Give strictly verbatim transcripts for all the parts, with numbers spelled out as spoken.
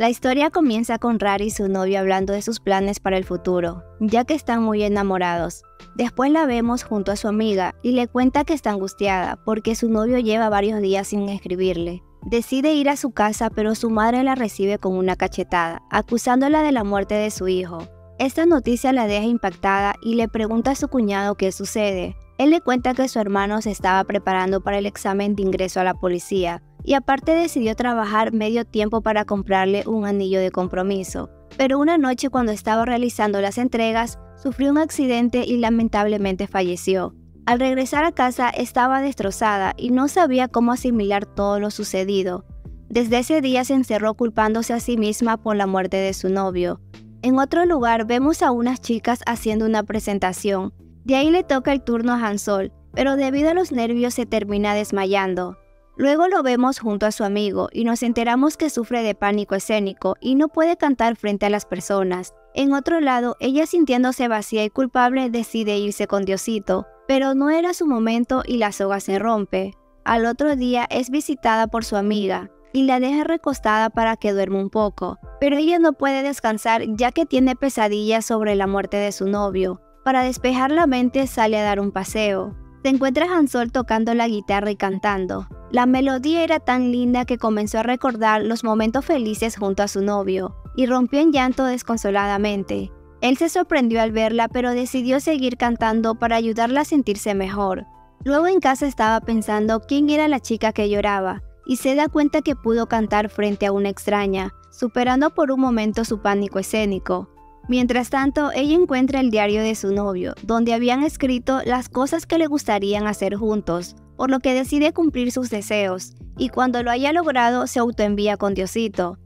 La historia comienza con Rari y su novio hablando de sus planes para el futuro, ya que están muy enamorados. Después la vemos junto a su amiga y le cuenta que está angustiada porque su novio lleva varios días sin escribirle. Decide ir a su casa, pero su madre la recibe con una cachetada, acusándola de la muerte de su hijo. Esta noticia la deja impactada y le pregunta a su cuñado qué sucede. Él le cuenta que su hermano se estaba preparando para el examen de ingreso a la policía, y aparte decidió trabajar medio tiempo para comprarle un anillo de compromiso. Pero una noche, cuando estaba realizando las entregas, sufrió un accidente y lamentablemente falleció. Al regresar a casa estaba destrozada y no sabía cómo asimilar todo lo sucedido. Desde ese día se encerró culpándose a sí misma por la muerte de su novio. En otro lugar vemos a unas chicas haciendo una presentación. De ahí le toca el turno a Hansol, pero debido a los nervios se termina desmayando. Luego lo vemos junto a su amigo y nos enteramos que sufre de pánico escénico y no puede cantar frente a las personas. En otro lado, ella, sintiéndose vacía y culpable, decide irse con Diosito, pero no era su momento y la soga se rompe. Al otro día es visitada por su amiga y la deja recostada para que duerma un poco, pero ella no puede descansar ya que tiene pesadillas sobre la muerte de su novio. Para despejar la mente sale a dar un paseo. Se encuentra Hansol tocando la guitarra y cantando. La melodía era tan linda que comenzó a recordar los momentos felices junto a su novio y rompió en llanto desconsoladamente. Él se sorprendió al verla, pero decidió seguir cantando para ayudarla a sentirse mejor. Luego en casa estaba pensando quién era la chica que lloraba y se da cuenta que pudo cantar frente a una extraña, superando por un momento su pánico escénico. Mientras tanto, ella encuentra el diario de su novio, donde habían escrito las cosas que le gustarían hacer juntos, por lo que decide cumplir sus deseos, y cuando lo haya logrado, se autoenvía con Diosito.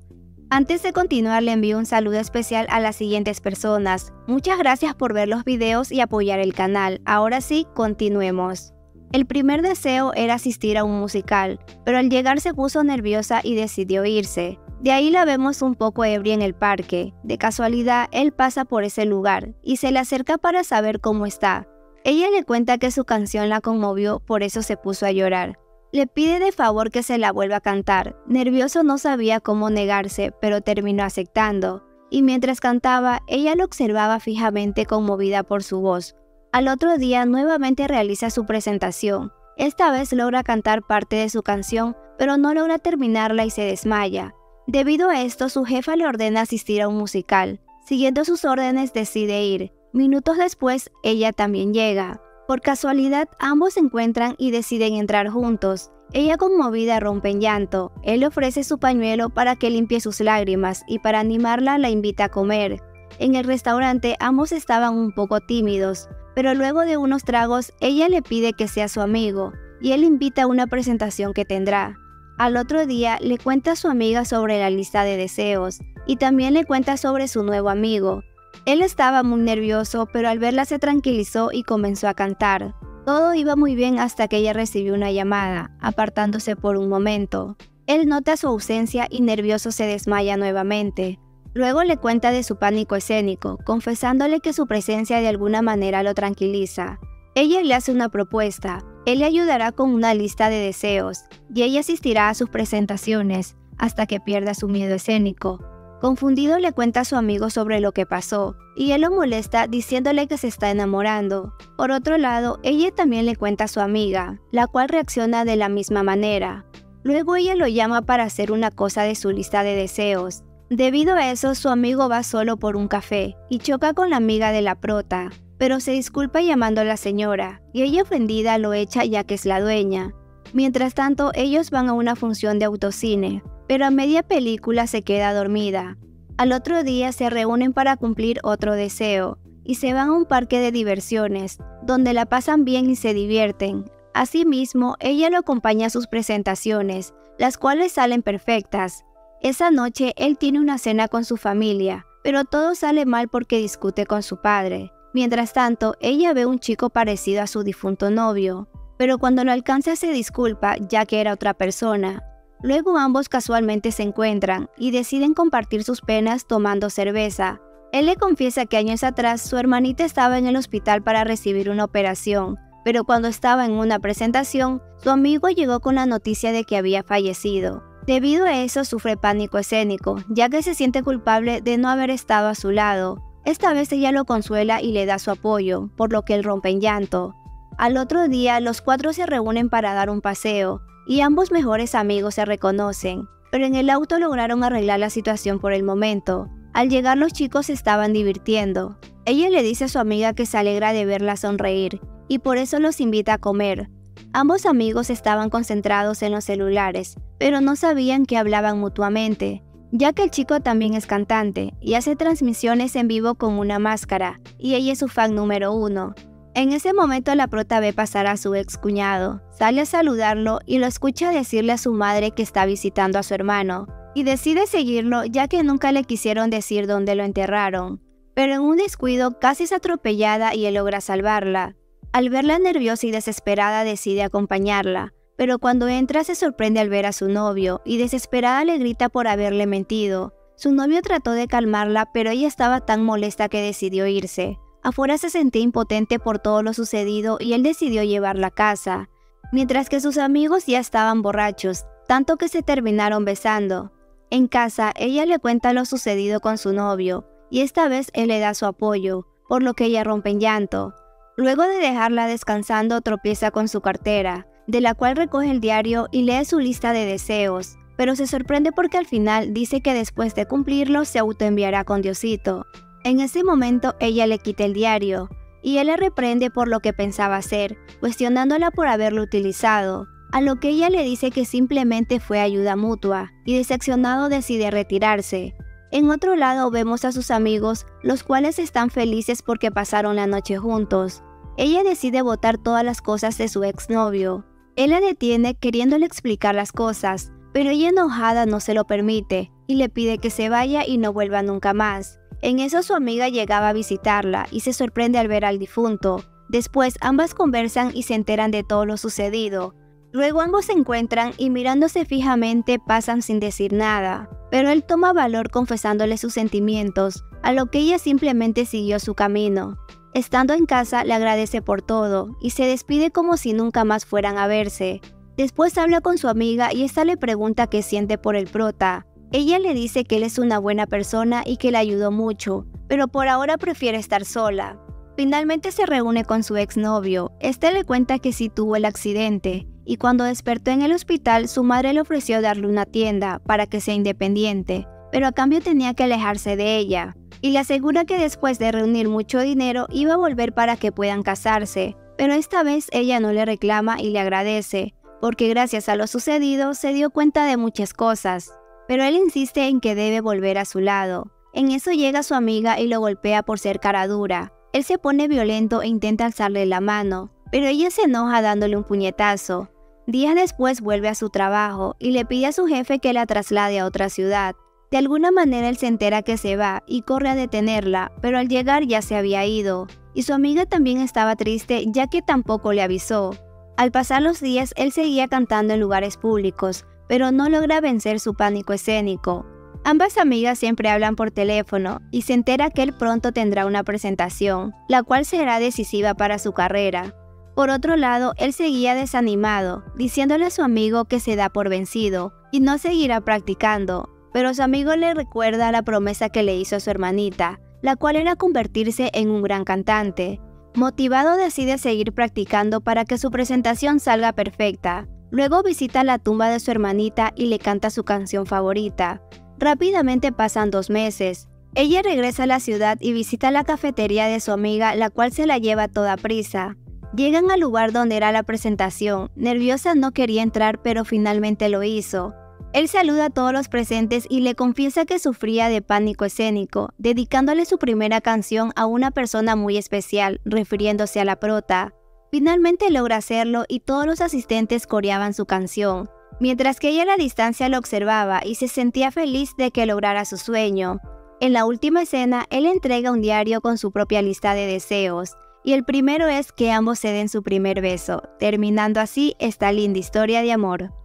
Antes de continuar, le envío un saludo especial a las siguientes personas. Muchas gracias por ver los videos y apoyar el canal. Ahora sí, continuemos. El primer deseo era asistir a un musical, pero al llegar se puso nerviosa y decidió irse. De ahí la vemos un poco ebria en el parque. De casualidad, él pasa por ese lugar y se le acerca para saber cómo está. Ella le cuenta que su canción la conmovió, por eso se puso a llorar. Le pide de favor que se la vuelva a cantar. Nervioso, no sabía cómo negarse, pero terminó aceptando. Y mientras cantaba, ella lo observaba fijamente, conmovida por su voz. Al otro día nuevamente realiza su presentación. Esta vez logra cantar parte de su canción, pero no logra terminarla y se desmaya. Debido a esto, su jefa le ordena asistir a un musical. Siguiendo sus órdenes, decide ir. Minutos después, ella también llega. Por casualidad, ambos se encuentran y deciden entrar juntos. Ella, conmovida, rompe en llanto. Él le ofrece su pañuelo para que limpie sus lágrimas y para animarla la invita a comer. En el restaurante, ambos estaban un poco tímidos, pero luego de unos tragos, ella le pide que sea su amigo y él invita a una presentación que tendrá. Al otro día le cuenta a su amiga sobre la lista de deseos y también le cuenta sobre su nuevo amigo. Él estaba muy nervioso, pero al verla se tranquilizó y comenzó a cantar. Todo iba muy bien hasta que ella recibió una llamada, apartándose por un momento. Él nota su ausencia y nervioso se desmaya nuevamente. Luego le cuenta de su pánico escénico, confesándole que su presencia de alguna manera lo tranquiliza. Ella le hace una propuesta. Él le ayudará con una lista de deseos y ella asistirá a sus presentaciones hasta que pierda su miedo escénico. Confundido, le cuenta a su amigo sobre lo que pasó y él lo molesta diciéndole que se está enamorando. Por otro lado, ella también le cuenta a su amiga, la cual reacciona de la misma manera. Luego ella lo llama para hacer una cosa de su lista de deseos. Debido a eso, su amigo va solo por un café y choca con la amiga de la prota, pero se disculpa llamando a la señora, y ella, ofendida, lo echa ya que es la dueña. Mientras tanto, ellos van a una función de autocine, pero a media película se queda dormida. Al otro día se reúnen para cumplir otro deseo, y se van a un parque de diversiones, donde la pasan bien y se divierten. Asimismo, ella lo acompaña a sus presentaciones, las cuales salen perfectas. Esa noche, él tiene una cena con su familia, pero todo sale mal porque discute con su padre. Mientras tanto, ella ve un chico parecido a su difunto novio, pero cuando lo alcanza se disculpa ya que era otra persona. Luego ambos casualmente se encuentran y deciden compartir sus penas tomando cerveza. Él le confiesa que años atrás su hermanita estaba en el hospital para recibir una operación, pero cuando estaba en una presentación, su amigo llegó con la noticia de que había fallecido. Debido a eso sufre pánico escénico, ya que se siente culpable de no haber estado a su lado. Esta vez ella lo consuela y le da su apoyo, por lo que él rompe en llanto. Al otro día, los cuatro se reúnen para dar un paseo, y ambos mejores amigos se reconocen, pero en el auto lograron arreglar la situación por el momento. Al llegar, los chicos se estaban divirtiendo. Ella le dice a su amiga que se alegra de verla sonreír, y por eso los invita a comer. Ambos amigos estaban concentrados en los celulares, pero no sabían que hablaban mutuamente, ya que el chico también es cantante y hace transmisiones en vivo con una máscara, y ella es su fan número uno. En ese momento la prota ve pasar a su ex cuñado, sale a saludarlo y lo escucha decirle a su madre que está visitando a su hermano, y decide seguirlo ya que nunca le quisieron decir dónde lo enterraron. Pero en un descuido casi es atropellada y él logra salvarla. Al verla nerviosa y desesperada decide acompañarla, pero cuando entra se sorprende al ver a su novio y desesperada le grita por haberle mentido. Su novio trató de calmarla, pero ella estaba tan molesta que decidió irse. Afuera se sentía impotente por todo lo sucedido y él decidió llevarla a casa, mientras que sus amigos ya estaban borrachos, tanto que se terminaron besando. En casa, ella le cuenta lo sucedido con su novio, y esta vez él le da su apoyo, por lo que ella rompe en llanto. Luego de dejarla descansando, tropieza con su cartera, de la cual recoge el diario y lee su lista de deseos, pero se sorprende porque al final dice que después de cumplirlo se autoenviará con Diosito. En ese momento ella le quita el diario, y él la reprende por lo que pensaba hacer, cuestionándola por haberlo utilizado, a lo que ella le dice que simplemente fue ayuda mutua, y decepcionado decide retirarse. En otro lado vemos a sus amigos, los cuales están felices porque pasaron la noche juntos. Ella decide botar todas las cosas de su exnovio. Él la detiene queriéndole explicar las cosas, pero ella enojada no se lo permite, y le pide que se vaya y no vuelva nunca más. En eso su amiga llegaba a visitarla y se sorprende al ver al difunto. Después ambas conversan y se enteran de todo lo sucedido. Luego ambos se encuentran y mirándose fijamente pasan sin decir nada, pero él toma valor confesándole sus sentimientos, a lo que ella simplemente siguió su camino. Estando en casa le agradece por todo y se despide como si nunca más fueran a verse. Después habla con su amiga y esta le pregunta qué siente por el prota. Ella le dice que él es una buena persona y que le ayudó mucho, pero por ahora prefiere estar sola. Finalmente se reúne con su exnovio. Este le cuenta que sí tuvo el accidente, y cuando despertó en el hospital su madre le ofreció darle una tienda para que sea independiente, pero a cambio tenía que alejarse de ella, y le asegura que después de reunir mucho dinero iba a volver para que puedan casarse, pero esta vez ella no le reclama y le agradece, porque gracias a lo sucedido se dio cuenta de muchas cosas. Pero él insiste en que debe volver a su lado. En eso llega su amiga y lo golpea por ser cara dura. Él se pone violento e intenta alzarle la mano, pero ella se enoja dándole un puñetazo. Días después vuelve a su trabajo y le pide a su jefe que la traslade a otra ciudad. De alguna manera él se entera que se va y corre a detenerla, pero al llegar ya se había ido. Y su amiga también estaba triste ya que tampoco le avisó. Al pasar los días él seguía cantando en lugares públicos, pero no logra vencer su pánico escénico. Ambas amigas siempre hablan por teléfono y se entera que él pronto tendrá una presentación, la cual será decisiva para su carrera. Por otro lado, él seguía desanimado, diciéndole a su amigo que se da por vencido y no seguirá practicando, pero su amigo le recuerda la promesa que le hizo a su hermanita, la cual era convertirse en un gran cantante. Motivado decide seguir practicando para que su presentación salga perfecta. Luego visita la tumba de su hermanita y le canta su canción favorita. Rápidamente pasan dos meses. Ella regresa a la ciudad y visita la cafetería de su amiga, la cual se la lleva a toda prisa. Llegan al lugar donde era la presentación. Nerviosa no quería entrar, pero finalmente lo hizo. Él saluda a todos los presentes y le confiesa que sufría de pánico escénico, dedicándole su primera canción a una persona muy especial, refiriéndose a la prota. Finalmente logra hacerlo y todos los asistentes coreaban su canción, mientras que ella a la distancia lo observaba y se sentía feliz de que lograra su sueño. En la última escena, él entrega un diario con su propia lista de deseos, y el primero es que ambos se den su primer beso, terminando así esta linda historia de amor.